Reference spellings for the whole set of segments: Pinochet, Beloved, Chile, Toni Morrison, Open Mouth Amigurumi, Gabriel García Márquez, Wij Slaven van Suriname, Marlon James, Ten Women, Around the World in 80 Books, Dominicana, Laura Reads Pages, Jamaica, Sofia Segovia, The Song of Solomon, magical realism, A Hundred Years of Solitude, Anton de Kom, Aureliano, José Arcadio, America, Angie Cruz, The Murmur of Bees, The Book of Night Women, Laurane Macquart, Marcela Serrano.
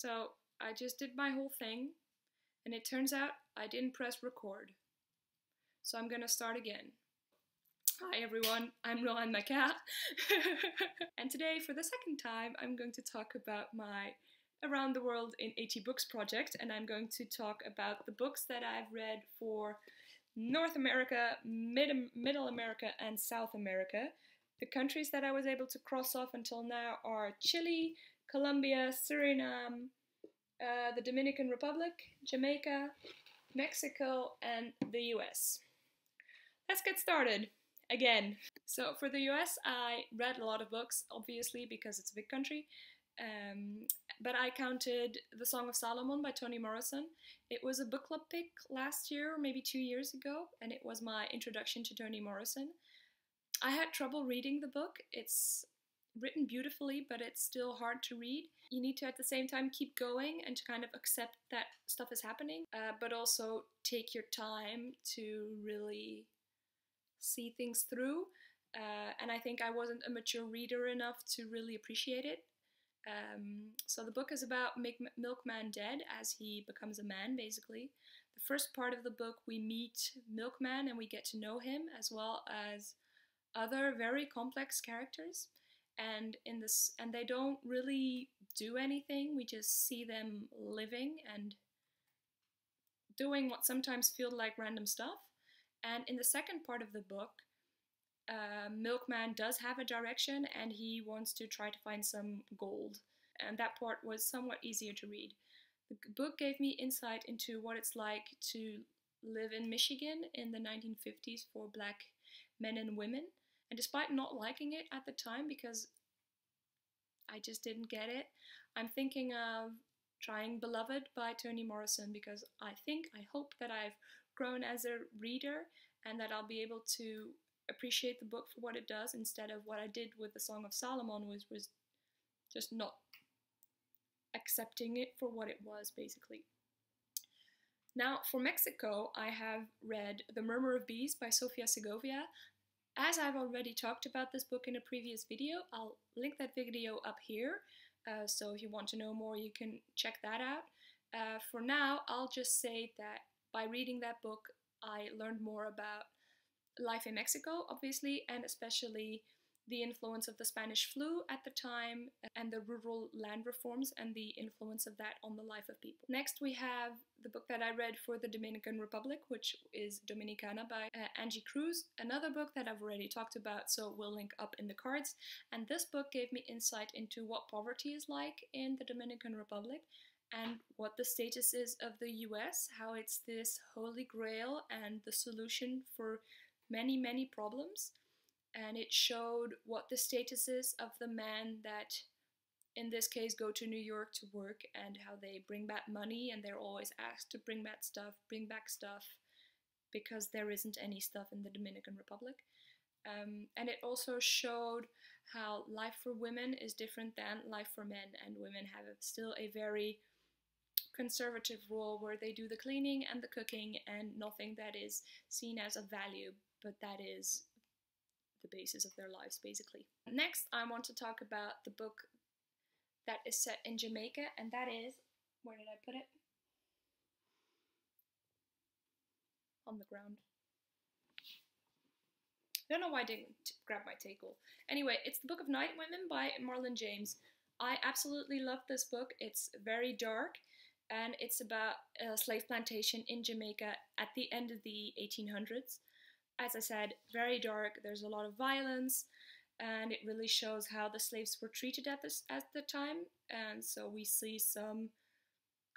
So I just did my whole thing, and it turns out I didn't press record. So I'm gonna start again. Hi everyone, I'm Laurane Macquart, and today for the second time I'm going to talk about my Around the World in 80 Books project, and I'm going to talk about the books that I've read for North America, Middle America and South America. The countries that I was able to cross off until now are Chile, Colombia, Suriname, the Dominican Republic, Jamaica, Mexico and the US. Let's get started again. So for the US I read a lot of books, obviously, because it's a big country. But I counted The Song of Solomon by Toni Morrison. It was a book club pick last year, maybe 2 years ago, and it was my introduction to Toni Morrison. I had trouble reading the book. It's written beautifully, but it's still hard to read. You need to at the same time keep going and to kind of accept that stuff is happening, but also take your time to really see things through. And I think I wasn't a mature reader enough to really appreciate it. So the book is about Milkman Dead as he becomes a man, basically. The first part of the book we meet Milkman and we get to know him as well as other very complex characters, and they don't really do anything. We just see them living and doing what sometimes feels like random stuff. And in the second part of the book, Milkman does have a direction and he wants to try to find some gold, and that part was somewhat easier to read. The book gave me insight into what it's like to live in Michigan in the 1950s for black men and women, and despite not liking it at the time because I just didn't get it, I'm thinking of trying Beloved by Toni Morrison because I hope that I've grown as a reader and that I'll be able to appreciate the book for what it does instead of what I did with The Song of Solomon, which was just not accepting it for what it was, basically. Now for Mexico, I have read The Murmur of Bees by Sofia Segovia. As I've already talked about this book in a previous video, I'll link that video up here, so if you want to know more you can check that out. For now I'll just say that by reading that book I learned more about life in Mexico, obviously, and especially the influence of the Spanish flu at the time and the rural land reforms and the influence of that on the life of people. Next we have the book that I read for the Dominican Republic, which is Dominicana by Angie Cruz, another book that I've already talked about, so we'll link up in the cards. And this book gave me insight into what poverty is like in the Dominican Republic and what the status is of the US, how it's this holy grail and the solution for many problems, and it showed what the status is of the men that in this case go to New York to work and how they bring back money and they're always asked to bring back stuff because there isn't any stuff in the Dominican Republic. And it also showed how life for women is different than life for men, and women have still a very conservative role where they do the cleaning and the cooking and nothing that is seen as of value, but that is the basis of their lives, basically. Next, I want to talk about the book that is set in Jamaica, and that is, where did I put it? On the ground. I don't know why I didn't grab my table. Anyway, it's The Book of Night Women by Marlon James. I absolutely love this book. It's very dark, and it's about a slave plantation in Jamaica at the end of the 1800s. As I said, very dark, there's a lot of violence, and it really shows how the slaves were treated at the time. And so we see some,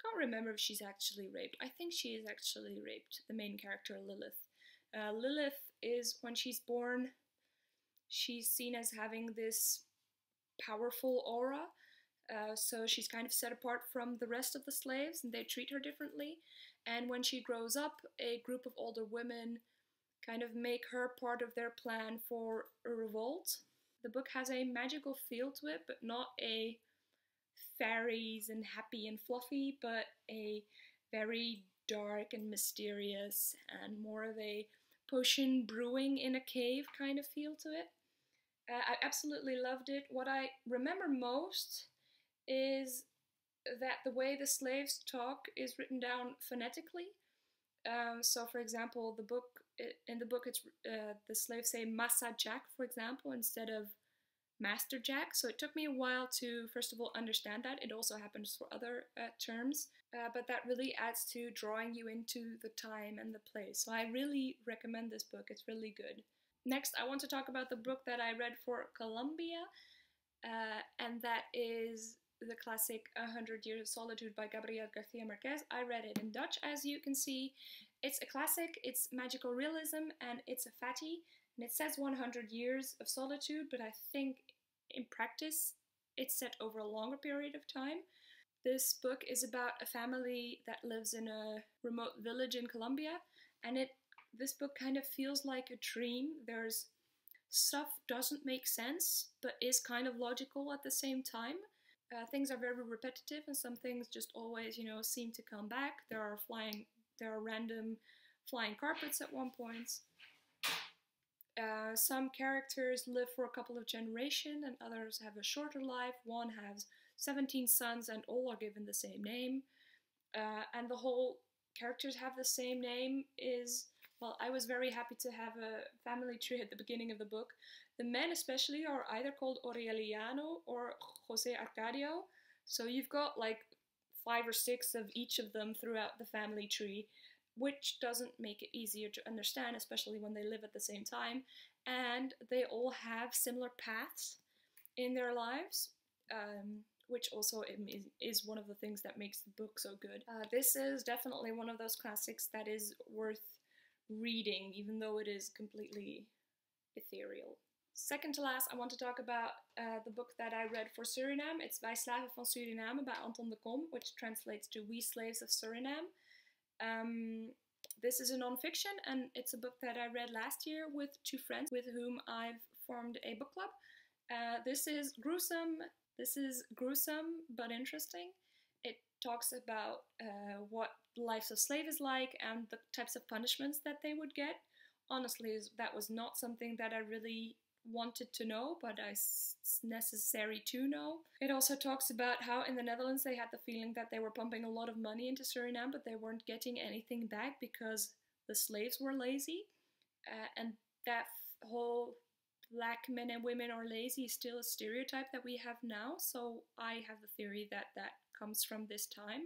can't remember if she's actually raped. I think she is actually raped, the main character Lilith. Lilith is, when she's born, she's seen as having this powerful aura. So she's kind of set apart from the rest of the slaves and they treat her differently. And when she grows up, a group of older women kind of make her part of their plan for a revolt. The book has a magical feel to it, but not a fairies and happy and fluffy, but a very dark and mysterious and more of a potion brewing in a cave kind of feel to it. I absolutely loved it. What I remember most is that the way the slaves talk is written down phonetically. So, for example, in the book, it's the slaves say "Massa Jack," for example, instead of "Master Jack." So it took me a while to, first of all, understand that. It also happens for other terms, but that really adds to drawing you into the time and the place. So I really recommend this book. It's really good. Next, I want to talk about the book that I read for Colombia, and that is the classic "100 Years of Solitude" by Gabriel García Márquez. I read it in Dutch, as you can see. It's a classic, it's magical realism, and it's a fatty. And it says 100 years of solitude, but I think in practice it's set over a longer period of time. This book is about a family that lives in a remote village in Colombia, and this book kind of feels like a dream. There's stuff doesn't make sense, but is kind of logical at the same time. Things are very repetitive, and some things just always, you know, seem to come back. There are random flying carpets at one point. Some characters live for a couple of generations and others have a shorter life. One has 17 sons and all are given the same name. And the whole characters have the same name is, well, I was very happy to have a family tree at the beginning of the book. The men especially are either called Aureliano or José Arcadio. So you've got like 5 or 6 of each of them throughout the family tree, which doesn't make it easier to understand, especially when they live at the same time. And they all have similar paths in their lives, which also is one of the things that makes the book so good. This is definitely one of those classics that is worth reading, even though it is completely ethereal. Second to last, I want to talk about the book that I read for Suriname. It's Wij Slaven van Suriname by Anton de Kom, which translates to We Slaves of Suriname. This is a non-fiction, and it's a book that I read last year with 2 friends with whom I've formed a book club. This is gruesome but interesting. It talks about what life of slave is like and the types of punishments that they would get. Honestly, that was not something that I really wanted to know, but it's necessary to know. It also talks about how in the Netherlands they had the feeling that they were pumping a lot of money into Suriname, but they weren't getting anything back because the slaves were lazy. And that whole black men and women are lazy is still a stereotype that we have now. So I have the theory that that comes from this time.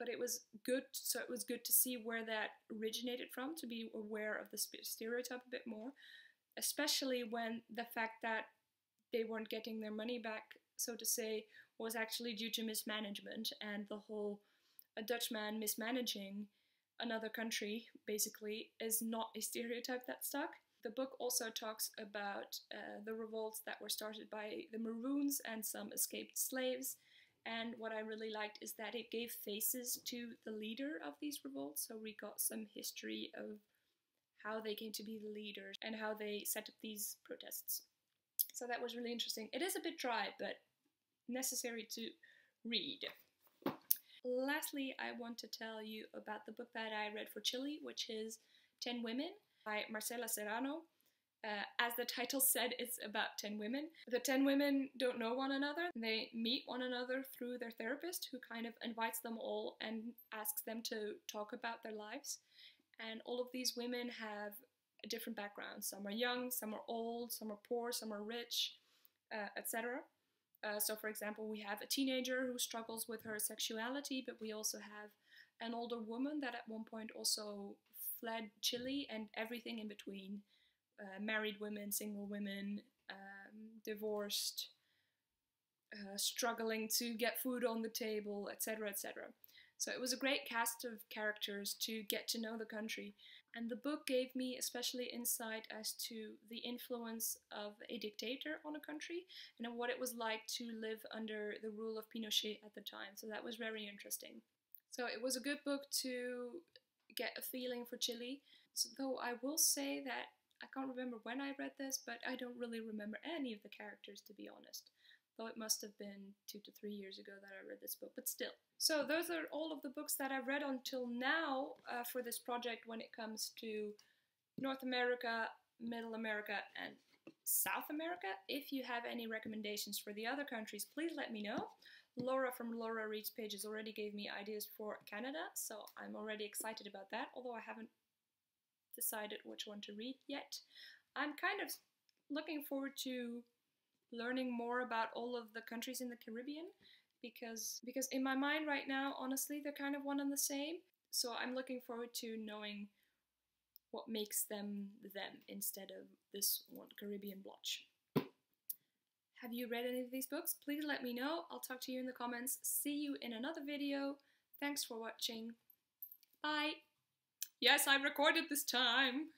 But it was good, so it was good to see where that originated from, to be aware of the stereotype a bit more, especially when the fact that they weren't getting their money back, so to say, was actually due to mismanagement and the whole a Dutch man mismanaging another country, basically, is not a stereotype that stuck. The book also talks about the revolts that were started by the Maroons and some escaped slaves. And what I really liked is that it gave faces to the leader of these revolts. So we got some history of how they came to be the leaders and how they set up these protests. So that was really interesting. It is a bit dry, but necessary to read. Lastly, I want to tell you about the book that I read for Chile, which is 10 Women by Marcela Serrano. As the title said, it's about 10 women. The 10 women don't know one another. They meet one another through their therapist, who kind of invites them all and asks them to talk about their lives. And all of these women have a different background. Some are young, some are old, some are poor, some are rich, etc. So for example, we have a teenager who struggles with her sexuality, but we also have an older woman that at one point also fled Chile, and everything in between. Married women, single women, divorced, struggling to get food on the table, etc., etc. So it was a great cast of characters to get to know the country. And the book gave me especially insight as to the influence of a dictator on a country and what it was like to live under the rule of Pinochet at the time. So that was very interesting. So it was a good book to get a feeling for Chile. So, though I will say that I can't remember when I read this, but I don't really remember any of the characters, to be honest. Though it must have been 2 to 3 years ago that I read this book, but still. So those are all of the books that I've read until now for this project when it comes to North America, Middle America, and South America. If you have any recommendations for the other countries, please let me know. Laura from Laura Reads Pages already gave me ideas for Canada, so I'm already excited about that, although I haven't decided which one to read yet. I'm kind of looking forward to learning more about all of the countries in the Caribbean, because in my mind right now, honestly, they're kind of one and the same. So I'm looking forward to knowing what makes them instead of this one Caribbean blotch. Have you read any of these books? Please let me know. I'll talk to you in the comments. See you in another video. Thanks for watching. Bye. Yes, I recorded this time.